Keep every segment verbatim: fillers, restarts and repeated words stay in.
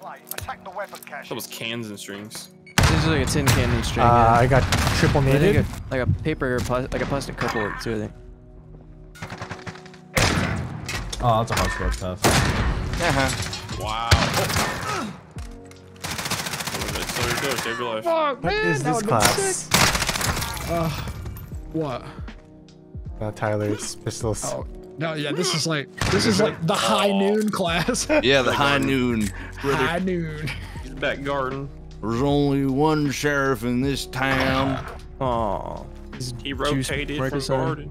That was cans and strings. This is like a tin can and string. Uh, yeah. I got triple needed. Like a, like a paper, like a plastic couple or two, I think. Oh, that's a hard scope stuff. Uh-huh. Wow. Slow your go, save your life. Fuck, man, what is this class? Uh, what? Uh, Tyler's pistols. Oh. No, yeah, this is like this is like the high noon class. Yeah, the high noon. High noon. Back garden. There's only one sheriff in this town. Aw. He rotated from garden.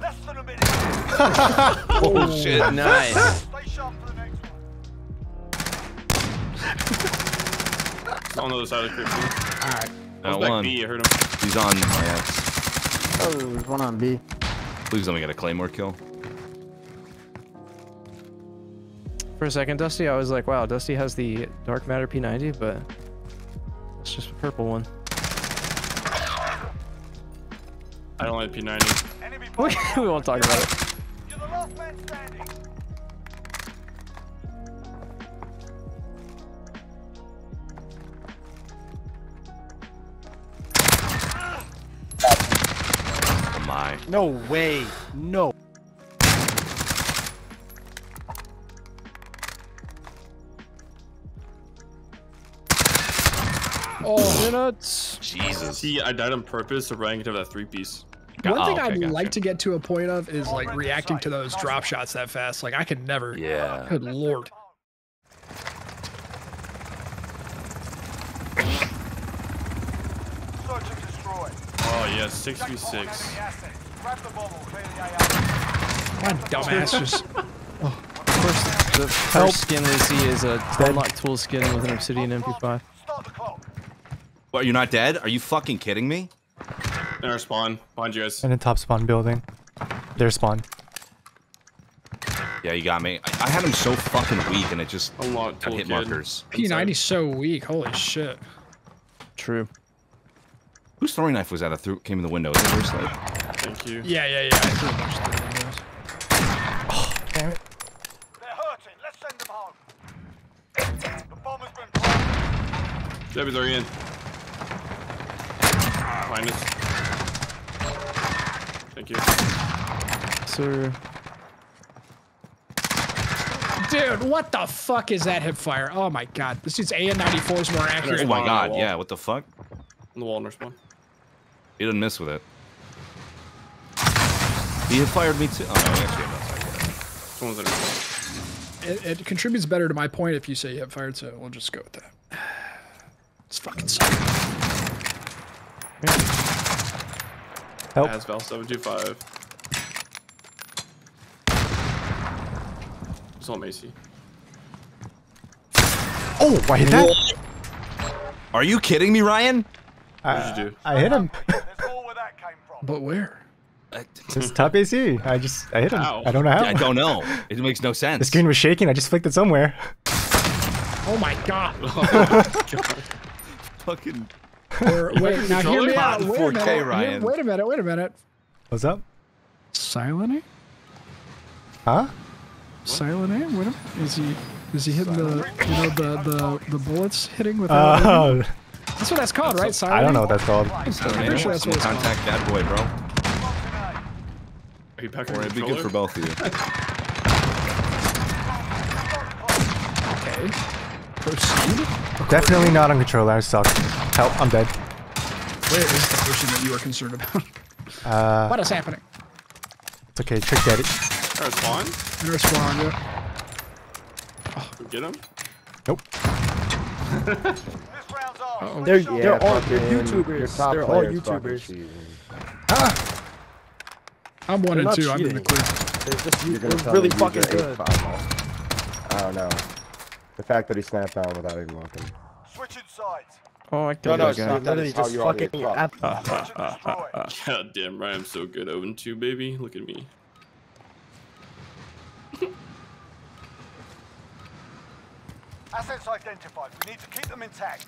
Less than a minute. Oh shit, nice. On the other side of the creek. All right. I was back B, I heard him. He's on my ass. Oh, there's one on B. Please let me get a claymore kill. For a second, Dusty, I was like, wow, Dusty has the Dark Matter P ninety, but it's just a purple one. I don't like P ninety. We won't talk about it. You're the last man standing. No way. No. Oh, nuts. Jesus. He, I died on purpose so Ryan could have that three-piece. One oh, thing okay, I'd gotcha. like to get to a point of is like reacting to those drop shots that fast. Like I could never. Yeah. Good Lord. Oh, yeah. six v six. God, dumbass, just... Oh. First, the first Help. skin we see is a unlocked tool skin with an obsidian M P five. What, you're not dead? Are you fucking kidding me? In our spawn. Behind you guys. In the top spawn building. Their spawn. Yeah, you got me. I, I had him so fucking weak and it just... Unlocked tool hit kid. markers. P ninety's so weak, holy shit. True. Whose throwing knife was that that threw, came in the window? Is it your slide? Thank you. Yeah, yeah, yeah. I threw a bunch of them in those. Oh, damn it. They're hurting. Let's send them home. The bomb has been planted. Jebbies are in. Minus. Thank you. Sir. Dude, what the fuck is that hip fire? Oh my god. This dude's A N ninety-four is more accurate. Oh my god, yeah. What the fuck? On the wall in respawn. He didn't miss with it. He had fired me too. Oh, no, we actually have no fire. It, it contributes better to my point if you say you have fired, so we'll just go with that. It's fucking suck. Help. AS VAL seven two five. It's all Macy. Oh, I hit that. Are you kidding me, Ryan? Uh, what did you do? I hit him. But where? It's top A C. I just I hit him. Ow. I don't know how. I don't know. It makes no sense. The screen was shaking. I just flicked it somewhere. Oh my god! Oh my god. Fucking. Or, wait, now hear me out. Wait a minute. Ryan. Wait a minute. Wait a minute. What's up? Silent A? Huh? Silent A? What is he? Is he hitting Silent the you know the the the bullets hitting with? Oh. Uh, that's what that's called, that's right? Silent I don't know what that's called. I'm pretty sure that's what it's called. Contact that boy, bro. Or it'd be good for both of you. Okay. Proceed. Definitely not on controller. I suck. Help! I'm dead. Where is the person that you are concerned about? Uh, what is happening? It's okay. Trick daddy. There's spawn. There's spawn. Yeah. Oh. Get him. Nope. uh-oh. They're yeah, they're all they're YouTubers. They're all YouTubers. Ah. I'm one and two. Cheating. I'm in the clear. They're just, you're they're really fucking good. I don't know. The fact that he snapped out without even looking. Switching sides. Oh, I killed that guy. No, no, it's just fucking. God damn right, I'm so good. oh and two, baby. Look at me. Assets identified. We need to keep them intact.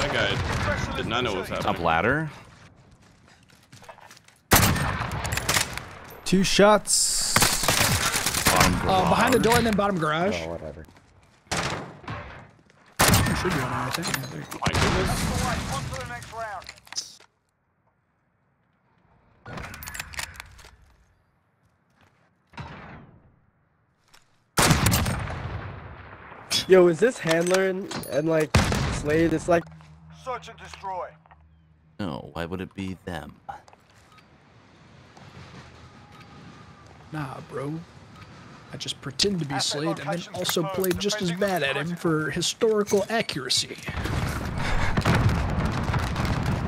That guy Did not know what was happening. Top ladder. Two shots. Uh, behind the door and then bottom garage. Oh, whatever. You should be on there, I think. My goodness. On to the next round. Yo, is this Handler and, and like Slade? It's like search and destroy. No, why would it be them? Nah, bro. I just pretend to be Slade and then also play just as bad at him for historical accuracy.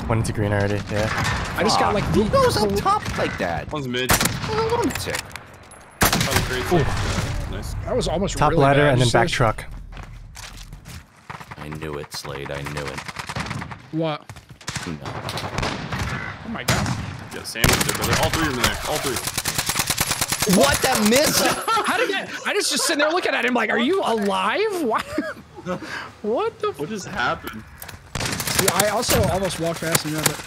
One to green already. Yeah. I just got like the. Who goes up top like that? One's mid. Lunatic. Nice. That was almost top really ladder bad. And then back truck. I knew it, Slade. I knew it. What? No. Oh my god. Yeah, Sam was there, brother. All three are in there. All three. What? That missed? How did that? I was just sitting there looking at him like, are you alive? What? What the? What just happened? Yeah, I also almost walked past him. You didn't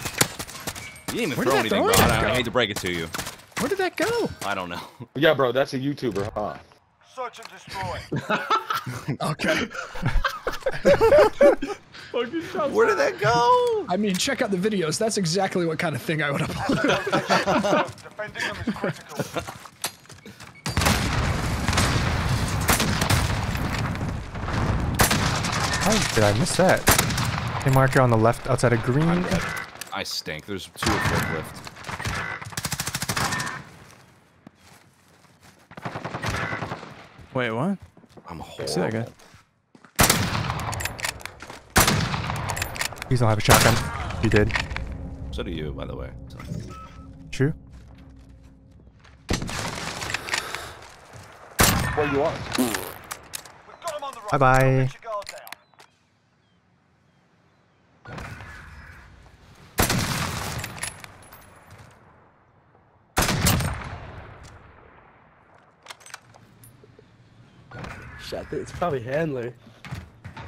even Where throw did anything, bro. I hate to break it to you. Where did that go? I don't know. Yeah, bro, that's a YouTuber, huh? Search and destroy. Okay. Where did that go? I mean, check out the videos. That's exactly what kind of thing I would upload. Defending them is critical. How did I miss that? Hey, marker on the left outside of green. I stink. There's two of them left. Wait, what? I'm horrible. See that guy. Please don't have a shotgun. He did. So do you, by the way. True. Where you are? Bye bye. It's probably Handler.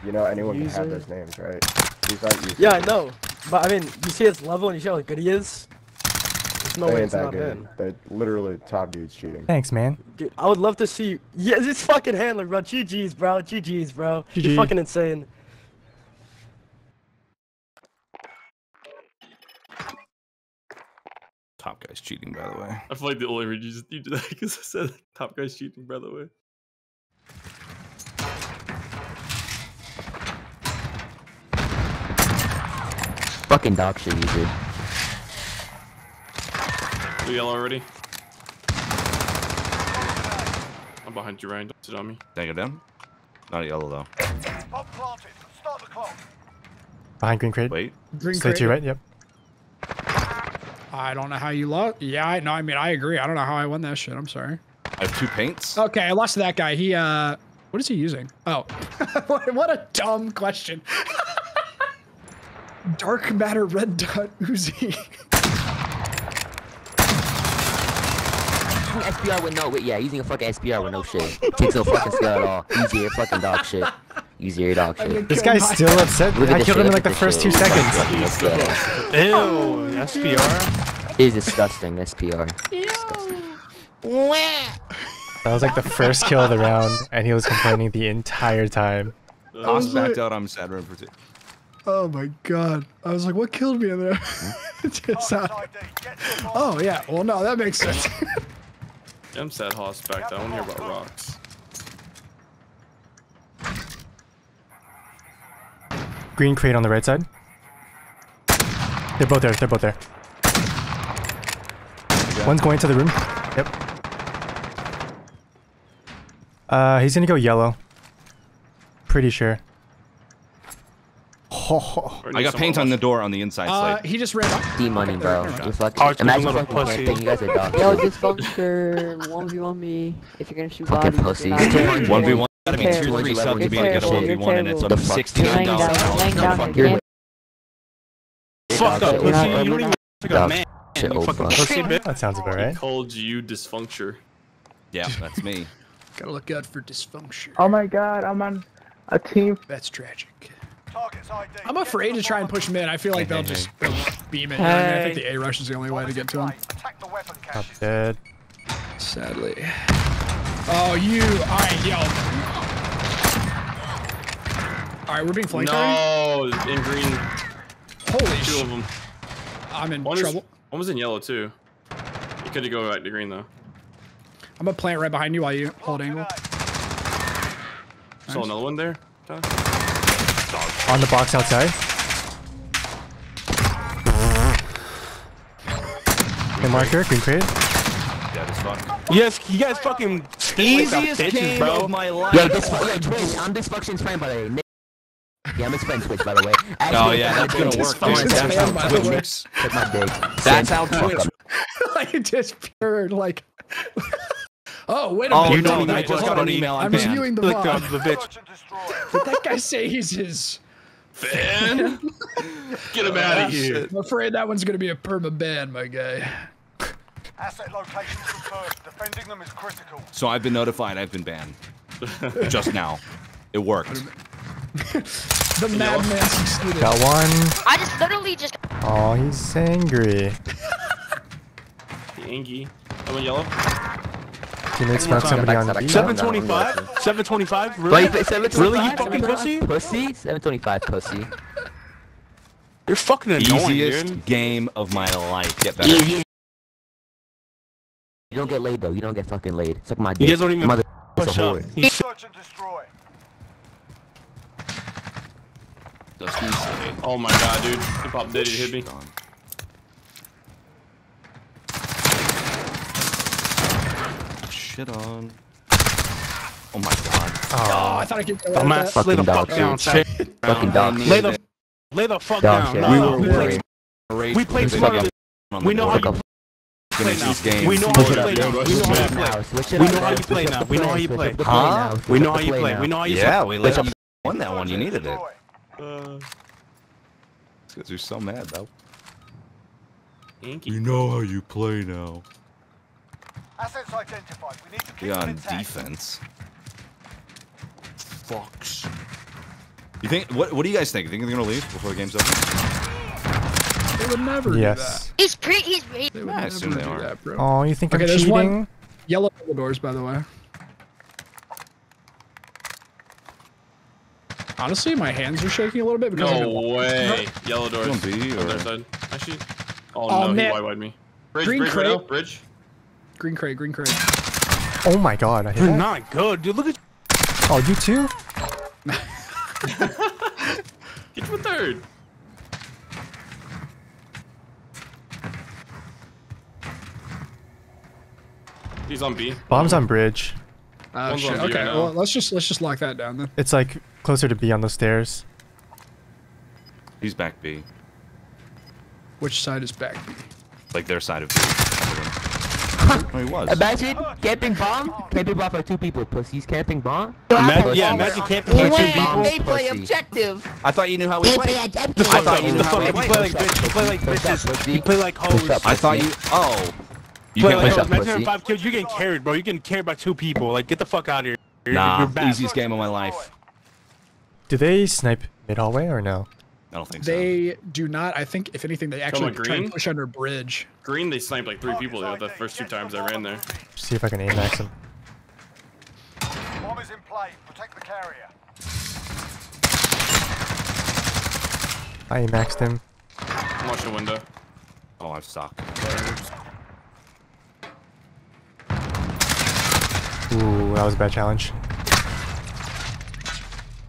You know anyone User. Can have those names, right? He's not using yeah, I know. But I mean, you see his level and you see how good he is? There's no they way it's that not good. Him. They literally top dudes cheating. Thanks, man. Dude, I would love to see you. Yeah, it's fucking Handler, bro. G G's, bro. G G's, bro. G G. You're fucking insane. Top guy's cheating, by the way. I feel like the only reason you did that because I said top guy's cheating, by the way. Fucking dog shit, you dude. Blue yellow already. I'm behind you, Ryan. Don't sit on me. Dang it, them. Not a yellow, though. Start the clock. Behind green crate. Wait. Green Stay crate. Stay to right, yep. I don't know how you lost. Yeah, I know. I mean, I agree. I don't know how I won that shit. I'm sorry. I have two paints. Okay, I lost to that guy. He, uh, what is he using? Oh. What a dumb question. Dark matter red dot Uzi. Using S P R with no, wait, yeah, using a fucking S P R with no shit. Takes no fucking skill at all. Easier fucking dog shit. Easier dog shit. This guy's still upset. Look I killed him in like the first shit. two seconds. Ew, oh, S P R? It is disgusting, S P R. Disgusting. That was like the first kill of the round, and he was complaining the entire time. I was backed out, I'm sad. Oh my god. I was like, what killed me in there? Just, uh, oh yeah, well no, that makes sense. I'm sad Hoss back down. I want to hear about rocks. Green crate on the right side. They're both there, they're both there. One's going to the room. Yep. Uh, he's gonna go yellow. Pretty sure. Oh, I got paint on the door on the inside uh, side. He just ran up. D-money, bro. You're fucking... Oh, imagine fucking pussy. You guys are dogs. Yo, Dysfunction, one v one me. If you're gonna shoot fucking bodies, you're not gonna... one v one, gotta be tier three sub to be able to get a one v one, and it's up to sixty-nine dollars. Fuck up, pussy. You don't even pick a man. You fucking pussy, bitch. That sounds about right. He called you Dysfunction. Yeah, that's me. Gotta look out for Dysfunction. Oh my god, I'm on a team. That's tragic. I'm afraid to try and push mid. I feel like they'll just they'll beam it. Hey. I, mean, I think the A rush is the only way to get to him. I'm dead. Sadly. Oh, you. All right, yo. All right, we're being flanked. No, already? In green. Holy shit. Two of them. I'm in one trouble. Is, one was in yellow, too. You could go back to green, though. I'm going to plant right behind you while you hold angle. Nice. Saw another one there. Tyler. On the box outside. Hey, marker, green crate. Yeah, this fuck. Yes, you guys fucking easiest bitches, game bro. Of my life. Yeah, this fucking I'm Dysfunction's friend, by the way. Yeah, I'm a spam switch, by the way. As oh yeah, that's gonna work. That's how Twitch. That's how Twitch. Like just pure like. Oh, wait a oh, minute. You know, I just got an email. I'm viewing the Click on the bitch. Did that guy say he's his fan? Get him oh, out of here. Shit. I'm afraid that one's going to be a perma ban, my guy. Asset locations confirmed. Defending them is critical. So I've been notified. I've been banned. Just now. It worked. The madman succeeded. Got one. I just literally just. Oh, he's angry. Angry. I'm in yellow. Teammates found somebody on the seven twenty-five? seven twenty-five? Really? seven twenty-five? Really, you fucking pussy? Pussy? seven twenty-five, pussy. You're fucking annoying, Easiest dude. Game of my life. Get better. You don't get laid, though. You don't get fucking laid. Suck my dick. You guys don't even Mother push up. Search and destroy. Oh my god, dude. He popped dead. He hit me. Shit on. Oh my god. Oh, oh I thought I could go out of lay the fuck down. Fucking dog. Lay the, lay the fuck down. No. We were worried. We played smart. We know how you play now. We know how you play now. We know how you play now. We know how you play. Huh? We know how you play. We know how you play. Yeah, we let you won that one. You needed it. Uh, These guys are so mad, though. You know how you play now. Assets identified. We need to keep yeah, on defense. Fox. You think? What? What do you guys think? You think they're gonna leave before the game's over? They would never. Yes. Do that. He's pretty. He's pretty. Nah, I assume they are. That, bro. Oh, you think okay, I'm there's cheating? One yellow doors, by the way. Honestly, my hands are shaking a little bit because. No way. Yellow doors. On their side. Actually. Oh, oh no, man. He wide-wide me. Bridge. Green bridge. Right now, bridge. Green crate, green crate. Oh my god, I hit You're that. Not good, dude. Look at. Oh, you too? Get to a third. He's on B. Bomb's on bridge. Oh Bomb's shit. Okay, right well let's just let's just lock that down then. It's like closer to B on the stairs. He's back B. Which side is back B? Like their side of B. Oh, he was. Imagine camping bomb, camping bomb by two people, pussies. Camping bomb. Imagine, yeah, imagine camping by two people. They play objective. I thought you knew how we play. I thought you knew how we play. Like bitch, you play like bitches. You play like hoes. I thought you. Oh. You play like hoes. Imagine five kills. You're getting carried, bro. You're getting carried by two people. Like, get the fuck out of here. You're, nah, you're easiest game of my life. Do they snipe mid hallway or no? I don't think they so. They do not. I think, if anything, they actually try to push under a bridge. Green, they sniped like three people there the first two times I ran there. See if I can aim max them. Bomb is in play. Protect the carrier. I aim maxed him. I'm watching the window. Oh, I'm stuck. Ooh, that was a bad challenge.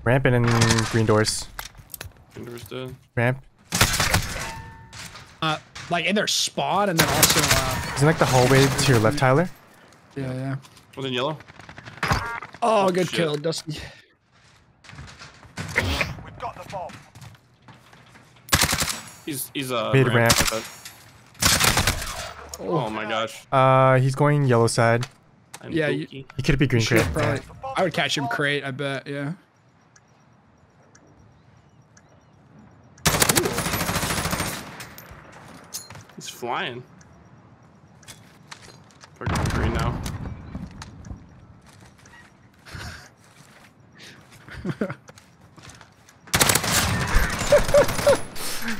Ramping in green doors. Understood. Ramp. Uh, like in their spawn and then also. Uh, Isn't like the hallway to your left, Tyler? Yeah, yeah. Was in yellow. Oh, oh good shit. Kill, Dusty. We've got the bomb. He's he's uh. Mid ramp. ramp. Oh. oh my gosh. Uh, he's going yellow side. I'm yeah, you, he could be green crate. Probably, yeah. I would catch him crate. I bet. Yeah. He's flying. Parking green now.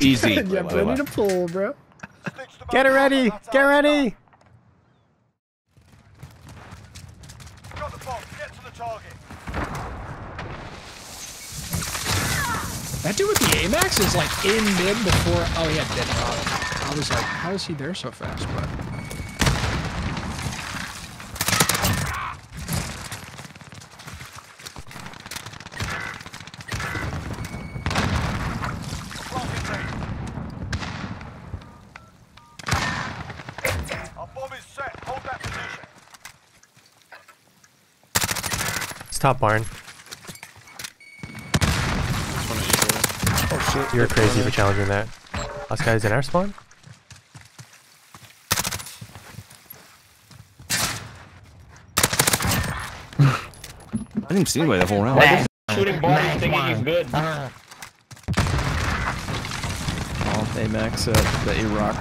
Easy. Yeah, I need a pull, bro. Get it ready! Get ready! Got the bomb. Get to the target. That dude with the A MAX is like in mid before. Oh, he had dead bottom. I was like, how is he there so fast? But. Top barn. Oh, shit. You're crazy for challenging that. Last guy's in our spawn? I didn't see anybody that whole round. Nah. Shooting barn and thinking he's good. Uh. Oh, they max up the A-Rock.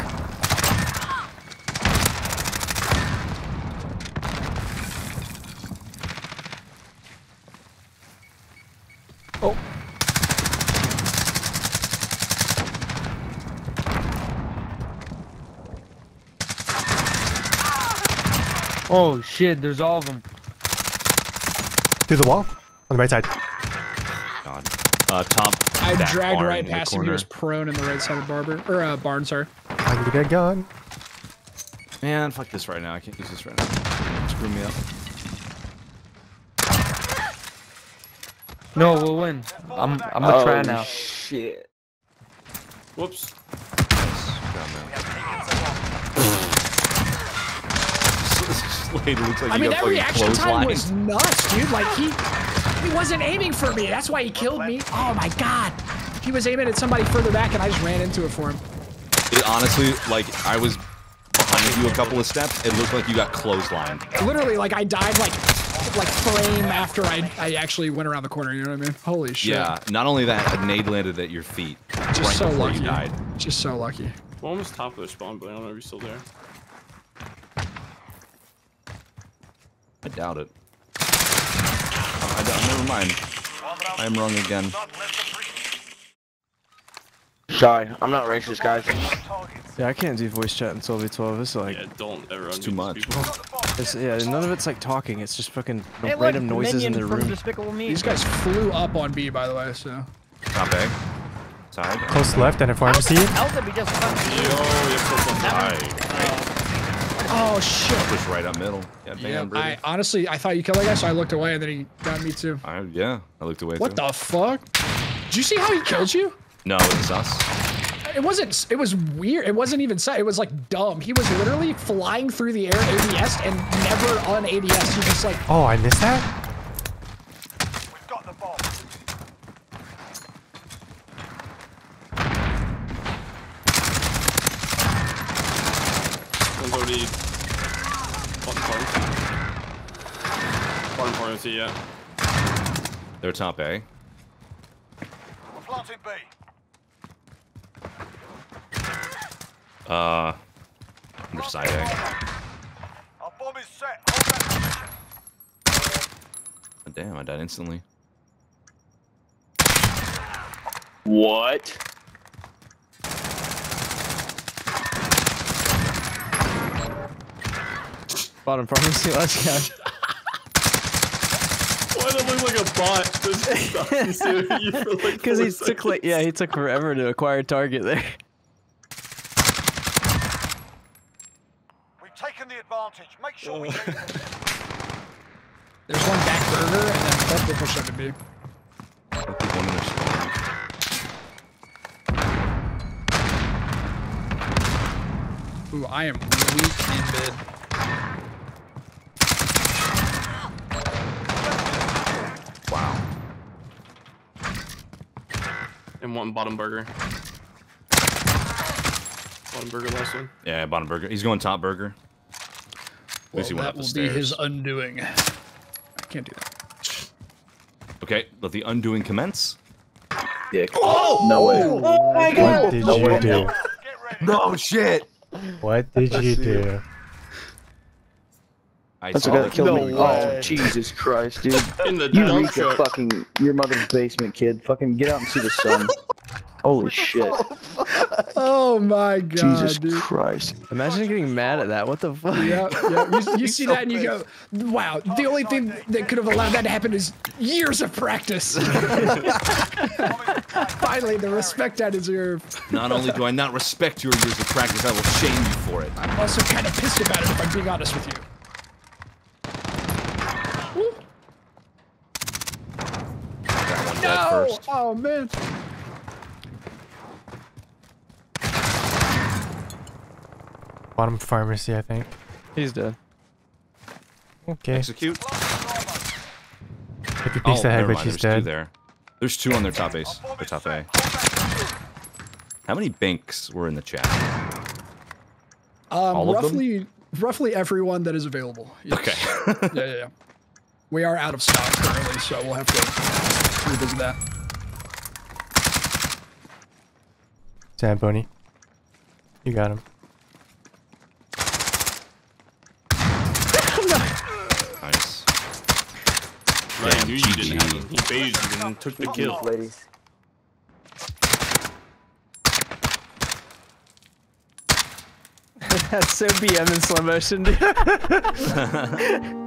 Oh. Oh shit, there's all of them. Through the wall? On the right side. God. Uh, top. I dragged right past him. He was prone in the right side of Barber. Or, uh, barn, sorry. I need to get a gun. Man, fuck this right now. I can't use this right now. Screw me up. No, we'll win. I'm, I'm gonna oh, try now. Shit. Whoops. I mean, that reaction time was nuts, dude. Like, he he wasn't aiming for me. That's why he killed me. Oh my god. He was aiming at somebody further back, and I just ran into it for him. It honestly, like, I was behind you a couple of steps. It looked like you got clotheslined. Literally, like, I died, like... like frame after I, I actually went around the corner, you know what I mean? Holy shit. Yeah, not only that, a nade landed at your feet. Just right so lucky. You died. Just so lucky. We're almost top of the spawn, but I don't know if he's still there. I doubt it. Oh, I doubt, never mind. I'm wrong again. Sorry, I'm not racist, guys. Yeah, I can't do voice chat in Solvay twelve. It's like, yeah, don't ever it's too much. It's, yeah, none of it's like talking. It's just fucking hey, random look, noises in the room. Me. These guys flew up on B, by the way. So. Top A. Side. Close left and a pharmacy. Yo, you're close on high. Oh shit. Push right up middle. Yeah, yeah, I honestly, I thought you killed that guy, so I looked away, and then he got me too. I, yeah, I looked away. What too. the fuck? Did you see how he killed you? No, it was us. It wasn't, it was weird. It wasn't even set. It was like dumb. He was literally flying through the air A D S and never on A D S. He just like. Oh, I missed that? We've got the ball. One thirty. One pharmacy, yeah. They're top A. We're planting B. Uh, under side A. Our bomb is set. Oh, damn, I died instantly. What? Bottom pharmacy last count. Why did it look like a bot? This is because he took like yeah, he took forever to acquire target there. Make sure we There's one back burner and then that will push up to B. Ooh, I am weak in mid. Wow. And one bottom burger. Bottom burger last one? Yeah, bottom burger. He's going top burger. Well, that will be his undoing. I can't do that. Okay, let the undoing commence. Yeah. Oh! No way. Oh my god! What did no you way. do? No shit! What did Let's you do? It. I That's saw kill no me. Way. Oh, Jesus Christ, dude. In the you reach your fucking, your mother's basement, kid. Fucking get out and see the sun. Holy shit. Oh my god. Jesus dude. Christ. Imagine getting mad at that. What the fuck? Yeah, yeah. You, you see so that and you go, wow, the only thing that could have allowed that to happen is years of practice. Finally, the respect that is your. Not only do I not respect your years of practice, I will shame you for it. I'm also kind of pissed about it, if I'm being honest with you. No! First. Oh man. Bottom pharmacy, I think. He's dead. Okay. Execute. If he peeks the head, which he's dead. There. There's two on their top ace. Their top A. How many banks were in the chat? Um, All of roughly, them? Roughly everyone that is available. Yes. Okay. yeah, yeah, yeah. We are out of stock currently, so we'll have to revisit that. Sam Boney, you got him. Nice. Damn, Damn, you didn't have him. He baited you and took the kill. Ladies. That's so B M in slow motion, dude.